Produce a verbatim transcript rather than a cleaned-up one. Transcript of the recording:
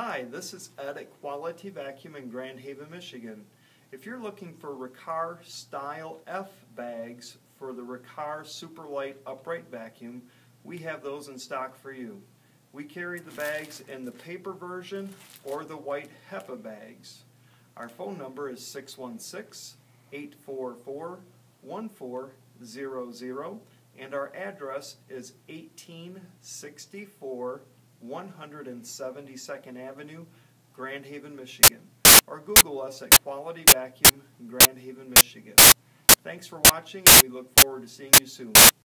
Hi, this is Ed at Quality Vacuum in Grand Haven, Michigan. If you're looking for Riccar Style F bags for the Riccar Superlight Upright Vacuum, we have those in stock for you. We carry the bags in the paper version or the white HEPA bags. Our phone number is six one six, eight four four, one four zero zero and our address is eighteen sixty-four one hundred seventy-second Avenue, Grand Haven, Michigan, or Google us at Quality Vacuum, Grand Haven, Michigan. Thanks for watching, and we look forward to seeing you soon.